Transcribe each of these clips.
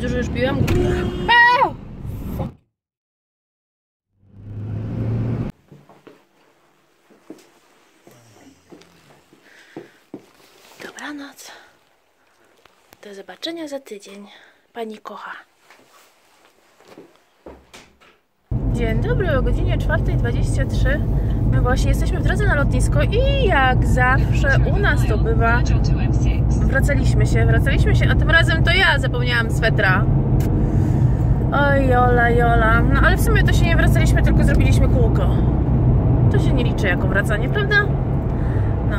dużo już piłem. Dobranoc. Do zobaczenia za tydzień. Pani kocha. Dzień dobry, o godzinie 4:23. My właśnie jesteśmy w drodze na lotnisko i jak zawsze u nas to bywa, wracaliśmy się, a tym razem to ja zapomniałam swetra. Oj, jola. No ale w sumie to się nie wracaliśmy, tylko zrobiliśmy kółko. To się nie liczy jako wracanie, prawda? No,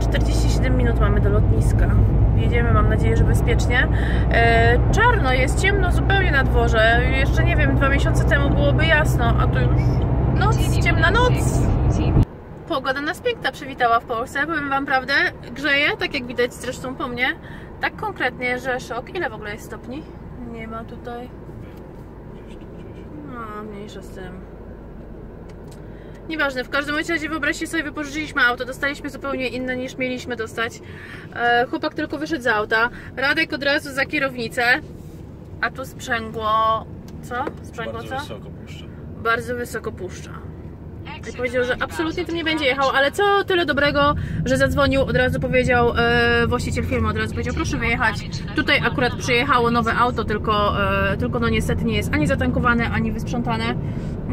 47 minut mamy do lotniska. Jedziemy, mam nadzieję, że bezpiecznie. Czarno jest, ciemno zupełnie na dworze. Jeszcze nie wiem, 2 miesiące temu byłoby jasno, a tu już noc, ciemna noc. Pogoda nas piękna przywitała w Polsce, powiem wam prawdę, grzeje, tak jak widać zresztą po mnie, tak konkretnie, że szok. Ile w ogóle jest stopni? Nie ma tutaj. No, mniejsza z tym. Nieważne, w każdym razie wyobraźcie sobie, wypożyczyliśmy auto, dostaliśmy zupełnie inne niż mieliśmy dostać. Chłopak tylko wyszedł z auta, Radek od razu za kierownicę, a tu sprzęgło... co? Sprzęgło co? Bardzo wysoko puszcza. I powiedział, że absolutnie tym nie będzie jechał, ale co tyle dobrego, że zadzwonił, od razu powiedział właściciel firmy, od razu powiedział, proszę wyjechać. Tutaj akurat przyjechało nowe auto, tylko no niestety nie jest ani zatankowane, ani wysprzątane.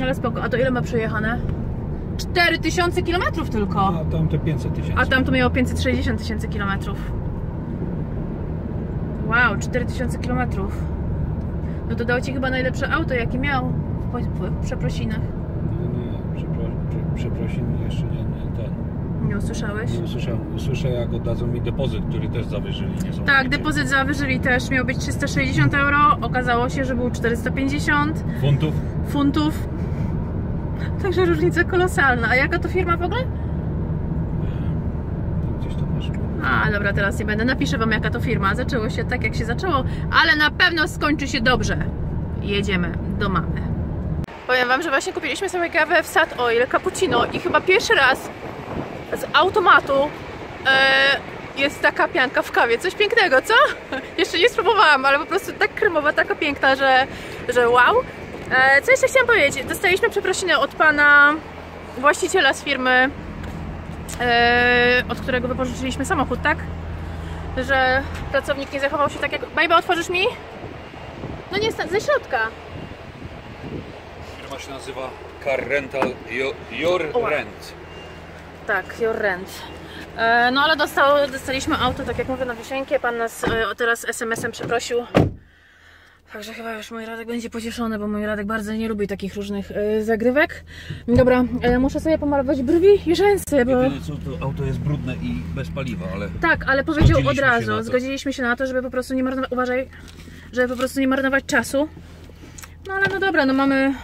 Ale spoko, a to ile ma przejechane? 4000 km tylko! A tamto 500 tysięcy. A tamto miało 560 tysięcy km. Wow, 4000 km. No to dał ci chyba najlepsze auto, jakie miał w przeprosinach. Przeprosin jeszcze nie. Nie usłyszałeś? Nie usłyszałem. Usłyszę, jak oddadzą mi depozyt, który też zawyżyli. Tak, depozyt zawyżyli też. Miał być 360 euro. Okazało się, że był 450. Funtów. Funtów. Także różnica kolosalna. A jaka to firma w ogóle? Gdzieś to masz. A, dobra, teraz nie będę. Napiszę wam, jaka to firma. Zaczęło się tak, jak się zaczęło, ale na pewno skończy się dobrze. Jedziemy do mamy. Powiem wam, że właśnie kupiliśmy sobie kawę w Sat Oil, cappuccino, i chyba pierwszy raz z automatu jest taka pianka w kawie. Coś pięknego, co? Jeszcze nie spróbowałam, ale po prostu tak kremowa, taka piękna, że wow. Co jeszcze chciałam powiedzieć? Dostaliśmy przeprosiny od pana właściciela z firmy, od którego wypożyczyliśmy samochód, tak? Że pracownik nie zachował się tak jak... Bajba, otworzysz mi? No nie, ze środka. Firma się nazywa Car Rental Your Rent. Tak, Your Rent. No ale dostaliśmy auto, tak jak mówię, na wisienkę. Pan nas teraz SMS-em przeprosił. Także chyba już mój Radek będzie pocieszony, bo mój Radek bardzo nie lubi takich różnych zagrywek. Dobra, muszę sobie pomalować brwi i rzęsy, bo... Jedyne co, to auto jest brudne i bez paliwa, ale... Tak, ale powiedział od razu, zgodziliśmy się na to, żeby po prostu nie marnować... Uważaj, żeby po prostu nie marnować czasu. No ale no dobra, no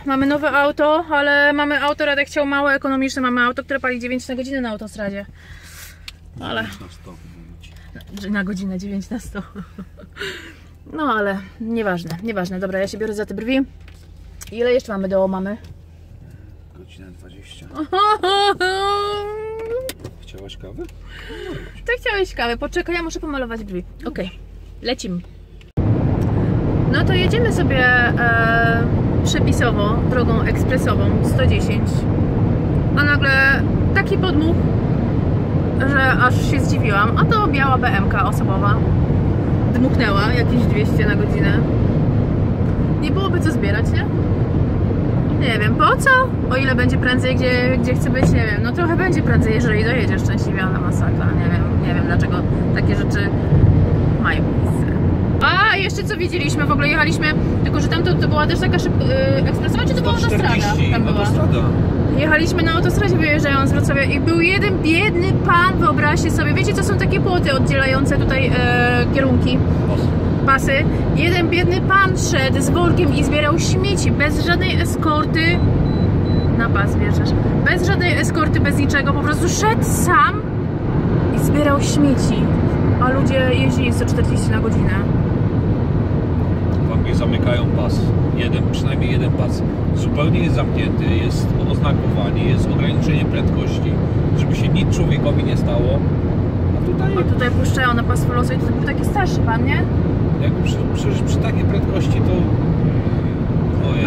mamy nowe auto, ale mamy auto, Radek chciał mało ekonomiczne, mamy auto, które pali 9 na godzinę na autostradzie. Ale... 9 na 100. Na godzinę 9 na 100. No ale nieważne. Dobra, ja się biorę za te brwi. Ile jeszcze mamy do mamy? Godzina 20. Chciałaś kawy? Ty chciałeś kawy, poczekaj, ja muszę pomalować brwi. Okej, lecimy. No to jedziemy sobie przepisowo, drogą ekspresową 110, a nagle taki podmuch, że aż się zdziwiłam, a to biała BM-ka osobowa dmuchnęła jakieś 200 na godzinę. Nie byłoby co zbierać, nie? Nie wiem, po co? O ile będzie prędzej, gdzie chcę być, nie wiem, no trochę będzie prędzej, jeżeli dojedzie szczęśliwie na masakra, nie wiem dlaczego takie rzeczy mają miejsce. A jeszcze co widzieliśmy, w ogóle jechaliśmy, tylko że tam to była też taka szybka ekspresowa, czy to była autostrada? Tam była. Autostrada. Jechaliśmy na autostradzie, wyjeżdżając z Wrocławia, i był jeden biedny pan, wyobraźcie sobie, wiecie co są takie płoty oddzielające tutaj kierunki, pasy. Jeden biedny pan szedł z workiem i zbierał śmieci bez żadnej eskorty, na pas wjeżdżasz, bez żadnej eskorty, bez niczego, po prostu szedł sam i zbierał śmieci, a ludzie jeździli 140 na godzinę. Zamykają pas. Przynajmniej jeden pas zupełnie jest zamknięty, jest oznakowanie, jest ograniczenie prędkości, żeby się nic człowiekowi nie stało. A tutaj puszczają na pas w losu i to był taki starszy pan, nie? jakby przy takiej prędkości to...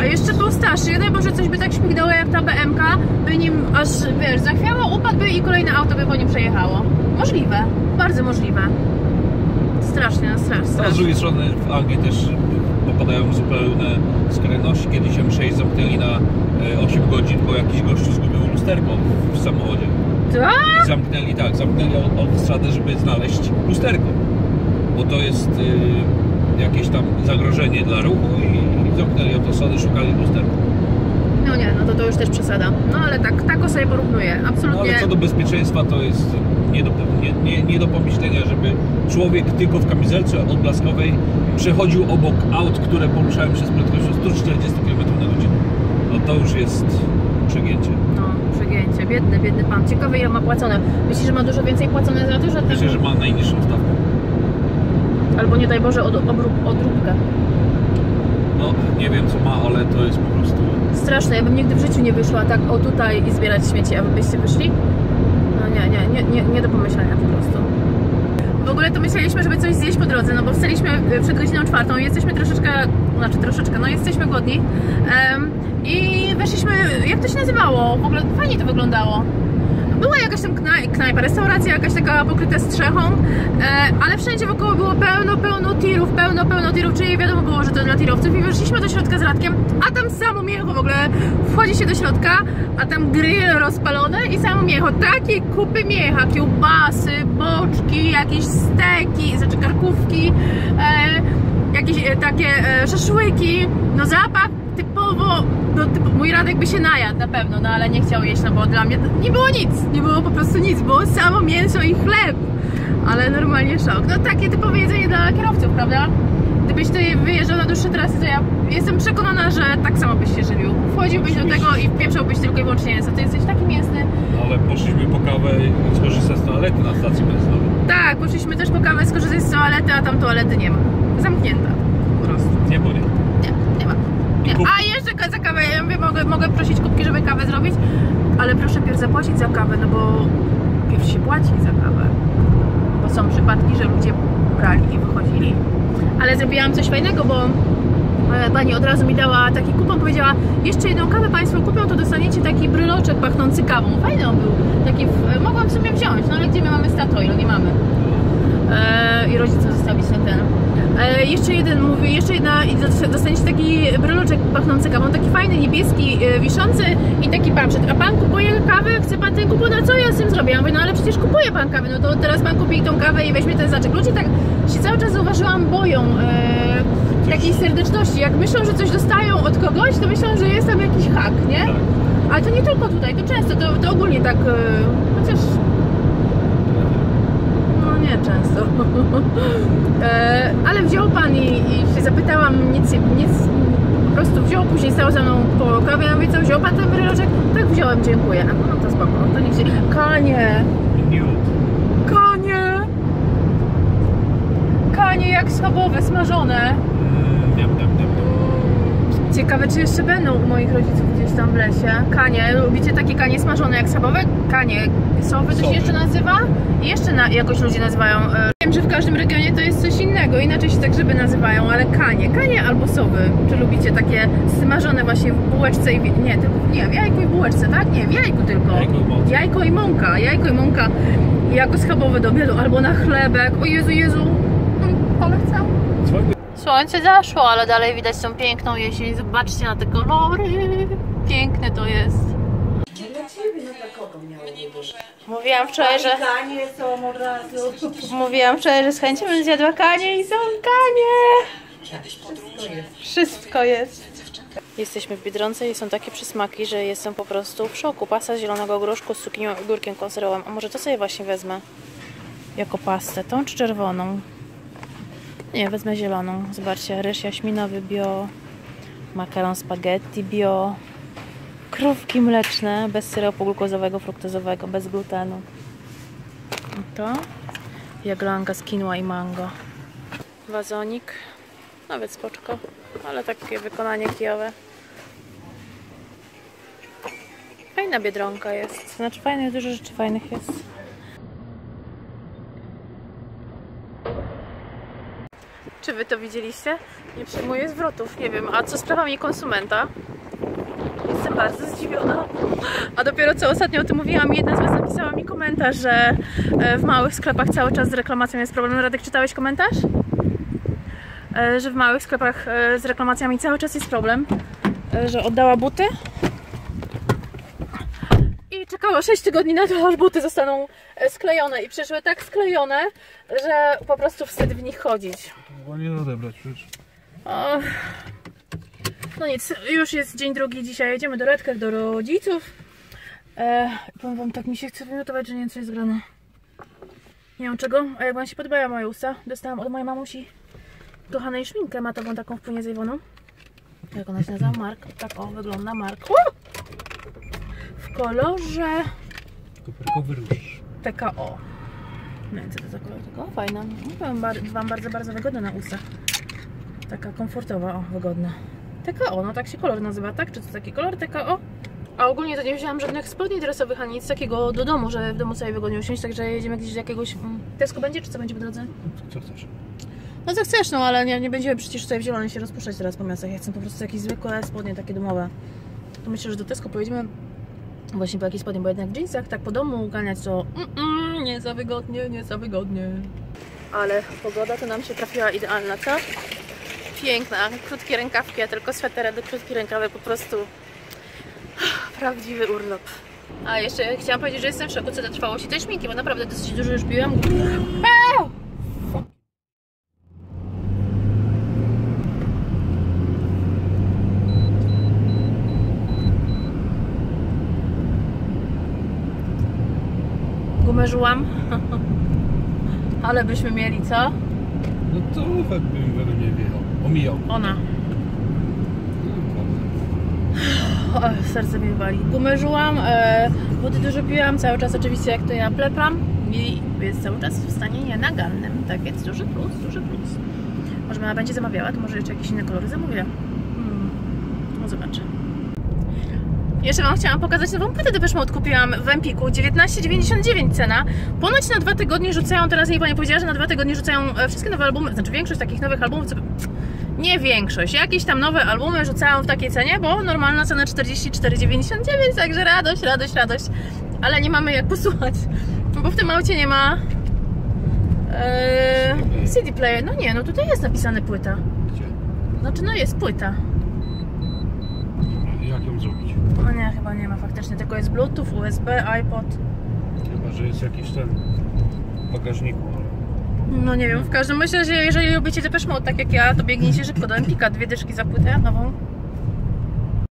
A jeszcze był starszy, nie daj Boże, coś by tak śmignęło jak ta BM-ka, by nim aż, wiesz, zachwiało, upadłby i kolejne auto by po nim przejechało. Możliwe, bardzo możliwe. Strasznie, strasznie. A z drugiej strony w Anglii też popadają zupełne skrajności. Kiedyś M6 zamknęli na 8 godzin, bo jakiś gościu zgubił lusterko w samochodzie. Tak? Zamknęli, tak, zamknęli autostradę, żeby znaleźć lusterko. Bo to jest jakieś tam zagrożenie dla ruchu i zamknęli autostradę, szukali lusterka. No nie, no to już też przesada. No ale tak, tak o sobie porównuję, absolutnie. No, ale co do bezpieczeństwa to jest nie do pomyślenia, żeby człowiek tylko w kamizelce odblaskowej przechodził obok aut, które poruszają się z prędkością 140 km/h. No to już jest przegięcie. No, przegięcie. Biedny, biedny pan. Ciekawy, ile ma płacone. Myślisz, że ma dużo więcej płacone za to, że... Myślę, że ma najniższą stawkę. Albo nie daj Boże odróbkę. No, nie wiem co ma, ale to jest po prostu... Straszne, ja bym nigdy w życiu nie wyszła tak o tutaj i zbierać śmieci, a wy byście wyszli? No nie do pomyślenia po prostu. W ogóle to myśleliśmy, żeby coś zjeść po drodze, no bo wstaliśmy przed godziną 4, jesteśmy troszeczkę, znaczy troszeczkę, no jesteśmy głodni i weszliśmy, jak to się nazywało? W ogóle fajnie to wyglądało. Była jakaś tam knajpa, restauracja jakaś taka pokryta strzechą, ale wszędzie wokoło było pełno tirów, czyli wiadomo było, że to dla tirowców i weszliśmy do środka z Radkiem, a tam samo mięcho w ogóle, wchodzi się do środka, a tam grill rozpalone i samo mięcho, takie kupy mięcha, kiełbasy, boczki, jakieś steki, znaczy karkówki, jakieś takie szaszłyki, no zapach typowo... No, typu, mój Radek by się najadł na pewno, no ale nie chciał jeść, no bo dla mnie nie było nic, nie było po prostu nic, było samo mięso i chleb, ale normalnie szok. No takie typowe jedzenie dla kierowców, prawda? Gdybyś ty wyjeżdżał na dłuższe trasy, to ja jestem przekonana, że tak samo byś się żywił. Wchodziłbyś do tego i pieprzałbyś tylko i wyłącznie mięso, ty jesteś taki mięsny. No ale poszliśmy po kawę i skorzystać z toalety na stacji benzynowej. Tak, poszliśmy też po kawę skorzystać z toalety, a tam toalety nie ma. Zamknięta po prostu. Nie powiem. A jeszcze za kawę, ja mówię, mogę prosić kubki, żeby kawę zrobić, ale proszę pierw zapłacić za kawę, no bo pierw się płaci za kawę, bo są przypadki, że ludzie brali i wychodzili. Ale zrobiłam coś fajnego, bo pani od razu mi dała taki kupon, powiedziała, jeszcze jedną kawę państwo kupią, to dostaniecie taki bryloczek pachnący kawą. Fajny on był, taki mogłam w sumie wziąć, no ale gdzie my mamy Sat Oil, nie mamy. I rodzicom zostawić na ten. Jeszcze jeden mówi, jeszcze jedna i dostaniecie taki bryloczek pachnący kawą, taki fajny, niebieski, wiszący i taki pamszet. A pan kupuje kawę, chce pan ten kupon, a co ja z tym zrobię? Ja mówię, no ale przecież kupuje pan kawę, no to teraz pan kupi tą kawę i weźmie ten znaczek. Ludzie tak się cały czas zauważyłam, boją takiej serdeczności. Jak myślą, że coś dostają od kogoś, to myślą, że jest tam jakiś hak, nie? Ale to nie tylko tutaj, to często, to ogólnie tak, chociaż... Nie często. Ale wziął pan i się zapytałam, nic, po prostu wziął, później stał za mną po kawie, ja mówię, co, wziął pan ten bryloczek? Tak, wziąłem, dziękuję. No to spoko, to niech się... Kanie jak schabowe, smażone. Ciekawe, czy jeszcze będą u moich rodziców gdzieś tam w lesie. Kanie, lubicie takie kanie smażone jak schabowe? Kanie, sowy to się jeszcze nazywa? I jeszcze jakoś ludzie nazywają. Wiem, że w każdym regionie to jest coś innego, inaczej się tak żeby nazywają, ale kanie albo sowy. Czy lubicie takie smażone właśnie w bułeczce i... Nie, w jajku i bułeczce, tak? Nie, w jajku tylko. Jajko i mąka. Jako schabowe do obiadu, albo na chlebek. O Jezu. Polecam. Słońce zaszło, ale dalej widać tą piękną jesień. Zobaczcie na te kolory. Piękne to jest. Mówiłam wczoraj, że z chęcią bym zjadła kanie i są kanie. Wszystko jest. Jesteśmy w Biedronce i są takie przysmaki, że jestem po prostu w szoku. Pasta z zielonego groszku z cukinią i ogórkiem konserwowym. A może to sobie właśnie wezmę jako pastę? Tą czy czerwoną? Nie, wezmę zieloną. Zobaczcie, ryż jaśminowy bio, makaron spaghetti bio, krówki mleczne bez syropu glukozowego, fruktozowego, bez glutenu. I to jaglanka z quinoa i mango. Wazonik, nawet spoczko, ale takie wykonanie kijowe. Fajna Biedronka jest, znaczy fajne, dużo rzeczy fajnych jest. Czy wy to widzieliście? Nie przyjmuję zwrotów, nie wiem. A co z prawami konsumenta? Jestem bardzo zdziwiona. A dopiero co ostatnio o tym mówiłam, jedna z was napisała mi komentarz, że w małych sklepach cały czas z reklamacją jest problem. Radek, czytałeś komentarz? Że w małych sklepach z reklamacjami cały czas jest problem. Że oddała buty i czekała 6 tygodni na to, aż buty zostaną sklejone i przyszły tak sklejone, że po prostu wstyd w nich chodzić. Mogła nie odebrać przecież. No nic, już jest dzień drugi, dzisiaj jedziemy do Redcar, do rodziców. Powiem wam, tak mi się chce wymiotować, że nie wiem co jest grane. Nie wiem czego, a jak wam się podobają moje usta, dostałam od mojej mamusi kochanej szminkę matową, taką w płynie z Iwoną. Jak ona się nazywa? Mark. Tak o, wygląda Mark. W kolorze... Koperkowy róż. TKO. No i co to za kolor? TKO? Fajna. Wam bardzo, bardzo wygodna na ustach. Taka komfortowa, o, wygodna. TKO, no tak się kolor nazywa, tak? Czy to taki kolor TKO? A ogólnie to nie wziąłam żadnych spodni dresowych, ani nic takiego do domu, że w domu sobie wygodnie usiąść, także jedziemy gdzieś do jakiegoś... Tesco będzie, czy co będzie po drodze? Co chcesz? No co chcesz, no ale nie będziemy przecież tutaj w zielonej się rozpuszczać teraz po miastach. Ja chcę po prostu jakieś zwykłe spodnie, takie domowe. To myślę, że do Tesco pojedziemy właśnie po jakieś spodnie, bo jednak w jeansach tak po domu ganiać to nie za wygodnie, nie za wygodnie. Ale pogoda to nam się trafiła idealna, co? Piękna, krótkie rękawki, a tylko sweter do krótkich rękawek, po prostu prawdziwy urlop. A jeszcze chciałam powiedzieć, że jestem w szoku, co to trwało się tej szminki, bo naprawdę dosyć dużo już piłam. Żułam. Ale byśmy mieli, co? No to tak bym we mnie wjechał. Omijał. Ona. O, serce mi wali. Gumę żułam, wody dużo piłam, cały czas oczywiście jak to ja plepam i jest cały czas w stanie nienagannym. Tak więc duży plus, duży plus. Może ona będzie zamawiała, to może jeszcze jakieś inne kolory zamówię. No zobaczę. Jeszcze wam chciałam pokazać nową płytę Depeche Mode, kupiłam w Empiku, 19,99 cena. Ponoć na 2 tygodnie rzucają, teraz jej pani powiedziała, że na 2 tygodnie rzucają wszystkie nowe albumy, znaczy większość takich nowych albumów, co... nie większość, jakieś tam nowe albumy rzucają w takiej cenie, bo normalna cena 44,99, także radość, radość, radość. Ale nie mamy jak posłuchać, bo w tym aucie nie ma CD player, no nie, no tutaj jest napisane płyta. Znaczy no jest płyta. Jak ją zrobić? No nie, chyba nie ma faktycznie, tylko jest Bluetooth, USB, iPod. Chyba, że jest jakiś ten w bagażniku, ale... No nie wiem, w każdym razie, jeżeli lubicie Depeche Mode tak jak ja, to biegnijcie szybko do Empika, 2 dyszki za płytę nową.